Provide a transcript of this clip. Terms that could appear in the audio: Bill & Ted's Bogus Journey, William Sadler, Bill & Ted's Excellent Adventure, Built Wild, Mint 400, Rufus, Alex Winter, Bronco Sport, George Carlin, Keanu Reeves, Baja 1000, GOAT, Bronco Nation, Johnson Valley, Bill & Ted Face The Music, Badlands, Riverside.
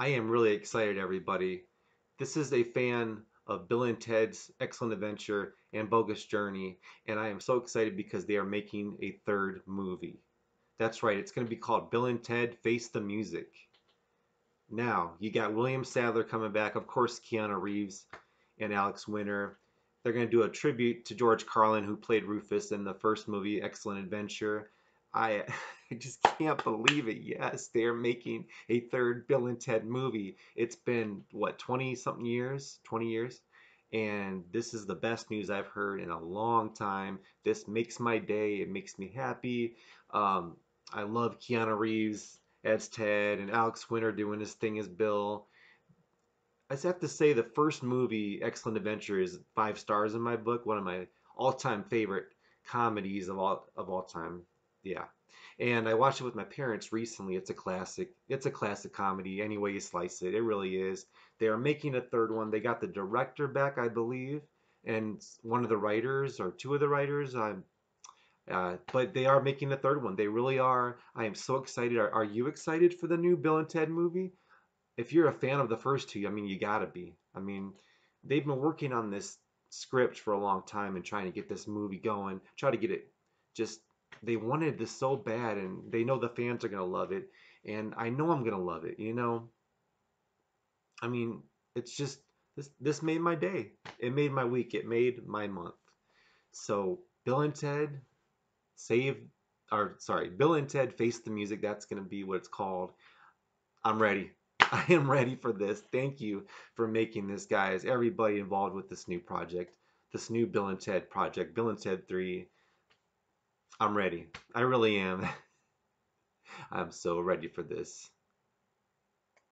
I am really excited, everybody. This is a fan of Bill and Ted's Excellent Adventure and Bogus Journey, and I am so excited because they are making a third movie. That's right, it's going to be called Bill and Ted Face the Music. Now, you got William Sadler coming back, of course Keanu Reeves and Alex Winter. They're going to do a tribute to George Carlin, who played Rufus in the first movie, Excellent Adventure. I just can't believe it. Yes, they're making a third Bill and Ted movie. It's been, what, 20-something years? 20 years? And this is the best news I've heard in a long time. This makes my day. It makes me happy. I love Keanu Reeves as Ted and Alex Winter doing his thing as Bill. I just have to say the first movie, Excellent Adventure, is 5 stars in my book. One of my all-time favorite comedies of all time. Yeah, and I watched it with my parents recently. It's a classic. It's a classic comedy. Any way you slice it, it really is. They are making a third one. They got the director back, I believe, and one of the writers or two of the writers. But they are making a third one. They really are. I am so excited. Are you excited for the new Bill and Ted movie? If you're a fan of the first two, I mean, you gotta be. I mean, they've been working on this script for a long time and trying to get this movie going. Try to get it just. They wanted this so bad, and they know the fans are going to love it, and I know I'm going to love it, you know? I mean, it's just, this made my day. It made my week. It made my month. So, Bill and Ted Bill and Ted Face the Music. That's going to be what it's called. I'm ready. I am ready for this. Thank you for making this, guys. Everybody involved with this new project, this new Bill and Ted project, Bill and Ted 3. I'm ready. I really am. I'm so ready for this.